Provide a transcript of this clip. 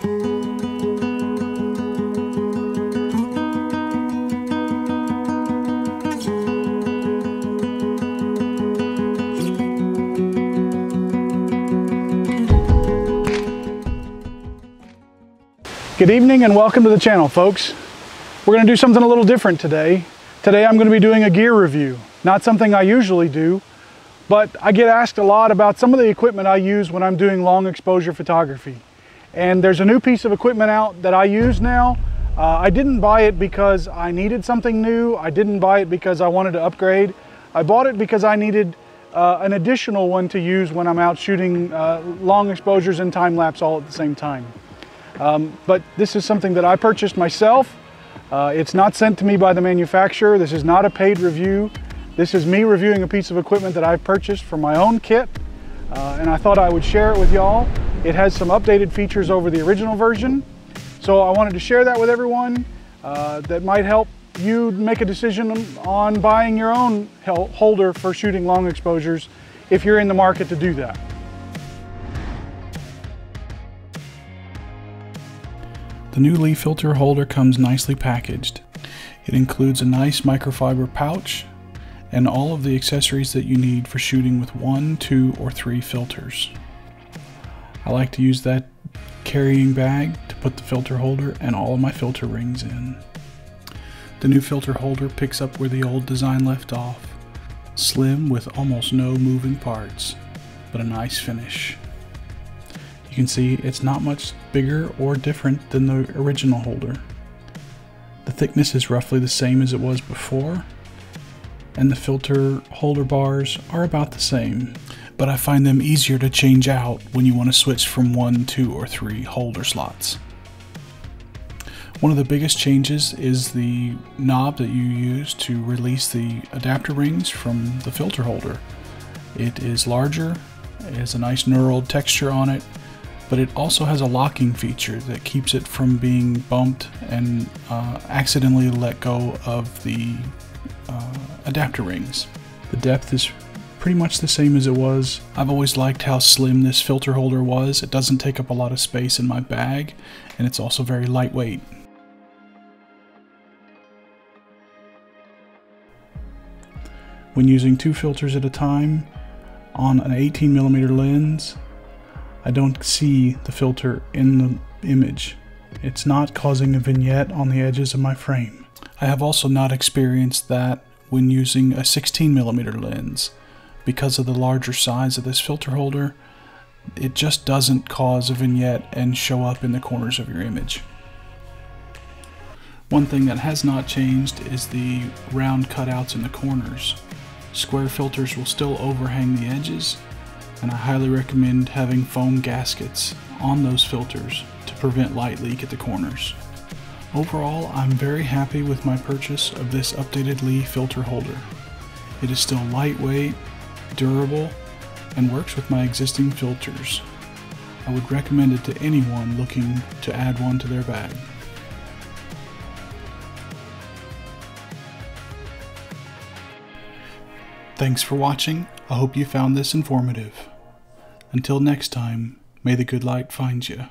Good evening and welcome to the channel, folks. We're going to do something a little different today. Today I'm going to be doing a gear review. Not something I usually do, but I get asked a lot about some of the equipment I use when I'm doing long exposure photography. And there's a new piece of equipment out that I use now. I didn't buy it because I needed something new. I didn't buy it because I wanted to upgrade. I bought it because I needed an additional one to use when I'm out shooting long exposures and time lapse all at the same time. But this is something that I purchased myself. It's not sent to me by the manufacturer. This is not a paid review. This is me reviewing a piece of equipment that I purchased from my own kit, and I thought I would share it with y'all. It has some updated features over the original version, so I wanted to share that with everyone. That might help you make a decision on buying your own holder for shooting long exposures if you're in the market to do that. The new Lee Filter holder comes nicely packaged. It includes a nice microfiber pouch and all of the accessories that you need for shooting with 1, 2, or 3 filters. I like to use that carrying bag to put the filter holder and all of my filter rings in. The new filter holder picks up where the old design left off. Slim with almost no moving parts, but a nice finish. You can see it's not much bigger or different than the original holder. The thickness is roughly the same as it was before, and the filter holder bars are about the same, but I find them easier to change out when you want to switch from 1, 2, or 3 holder slots. One of the biggest changes is the knob that you use to release the adapter rings from the filter holder. It is larger, it has a nice knurled texture on it, but it also has a locking feature that keeps it from being bumped and accidentally let go of the adapter rings. The depth is pretty much the same as it was. I've always liked how slim this filter holder was. It doesn't take up a lot of space in my bag, and it's also very lightweight. When using 2 filters at a time on an 18mm lens, I don't see the filter in the image. It's not causing a vignette on the edges of my frame. I have also not experienced that when using a 16mm lens. Because of the larger size of this filter holder, it just doesn't cause a vignette and show up in the corners of your image. One thing that has not changed is the round cutouts in the corners. Square filters will still overhang the edges, and I highly recommend having foam gaskets on those filters to prevent light leak at the corners. Overall, I'm very happy with my purchase of this updated Lee filter holder. It is still lightweight, durable, and works with my existing filters. I would recommend it to anyone looking to add one to their bag. Thanks for watching. I hope you found this informative. Until next time, may the good light find you.